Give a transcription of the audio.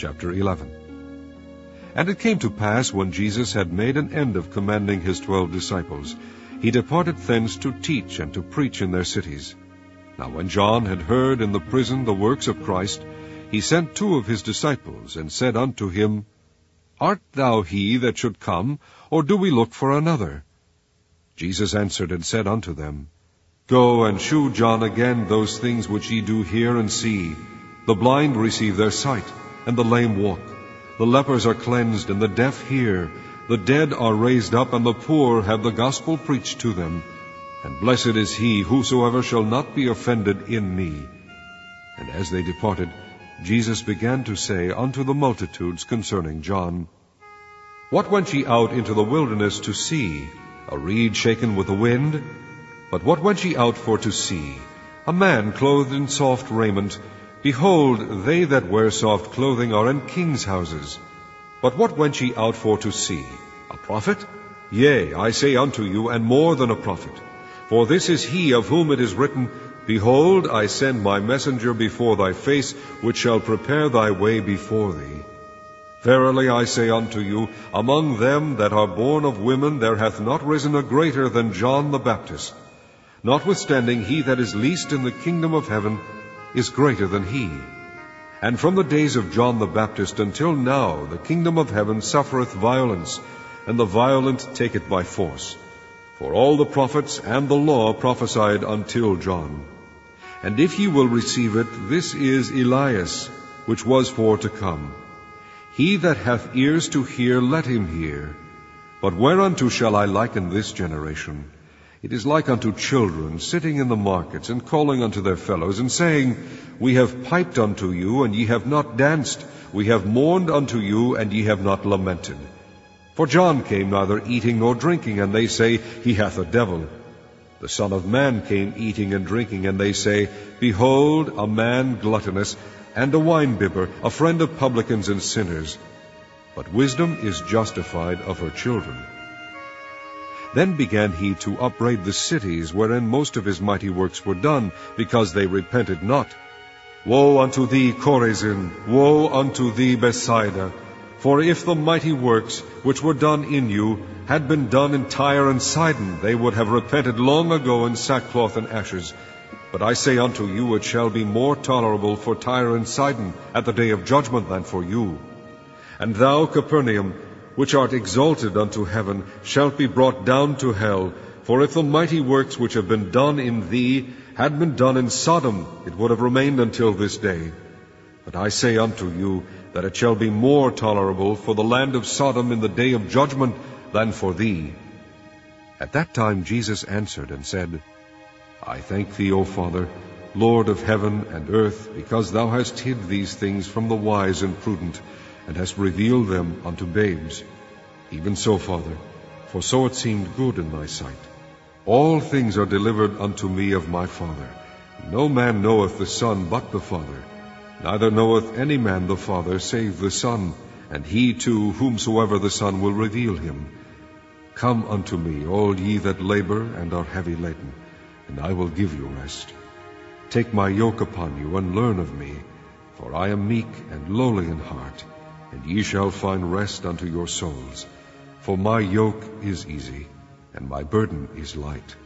Chapter 11. And it came to pass, when Jesus had made an end of commanding his 12 disciples, he departed thence to teach and to preach in their cities. Now when John had heard in the prison the works of Christ, he sent two of his disciples, and said unto him, Art thou he that should come, or do we look for another? Jesus answered and said unto them, Go and shew John again those things which ye do hear and see. The blind receive their sight, and the lame walk. The lepers are cleansed, and the deaf hear. The dead are raised up, and the poor have the gospel preached to them. And blessed is he, whosoever shall not be offended in me. And as they departed, Jesus began to say unto the multitudes concerning John, What went ye out into the wilderness to see? A reed shaken with the wind? But what went ye out for to see? A man clothed in soft raiment? Behold, they that wear soft clothing are in kings' houses. But what went ye out for to see? A prophet? Yea, I say unto you, and more than a prophet. For this is he of whom it is written, Behold, I send my messenger before thy face, which shall prepare thy way before thee. Verily I say unto you, among them that are born of women there hath not risen a greater than John the Baptist. Notwithstanding, he that is least in the kingdom of heaven is greater than he. And from the days of John the Baptist until now, the kingdom of heaven suffereth violence, and the violent take it by force. For all the prophets and the law prophesied until John. And if ye will receive it, this is Elias, which was for to come. He that hath ears to hear, let him hear. But whereunto shall I liken this generation? It is like unto children sitting in the markets, and calling unto their fellows, and saying, We have piped unto you, and ye have not danced. We have mourned unto you, and ye have not lamented. For John came neither eating nor drinking, and they say, He hath a devil. The Son of Man came eating and drinking, and they say, Behold, a man gluttonous, and a winebibber, a friend of publicans and sinners. But wisdom is justified of her children. Then began he to upbraid the cities wherein most of his mighty works were done, because they repented not. Woe unto thee, Chorazin! Woe unto thee, Bethsaida! For if the mighty works which were done in you had been done in Tyre and Sidon, they would have repented long ago in sackcloth and ashes. But I say unto you, it shall be more tolerable for Tyre and Sidon at the day of judgment than for you. And thou, Capernaum, which art exalted unto heaven, shalt be brought down to hell. For if the mighty works which have been done in thee had been done in Sodom, it would have remained until this day. But I say unto you, that it shall be more tolerable for the land of Sodom in the day of judgment than for thee. At that time Jesus answered and said, I thank thee, O Father, Lord of heaven and earth, because thou hast hid these things from the wise and prudent, and hast revealed them unto babes. Even so, Father, for so it seemed good in thy sight. All things are delivered unto me of my Father. No man knoweth the Son but the Father, neither knoweth any man the Father save the Son, and he to whomsoever the Son will reveal him. Come unto me, all ye that labor and are heavy laden, and I will give you rest. Take my yoke upon you, and learn of me, for I am meek and lowly in heart, and ye shall find rest unto your souls. For my yoke is easy, and my burden is light.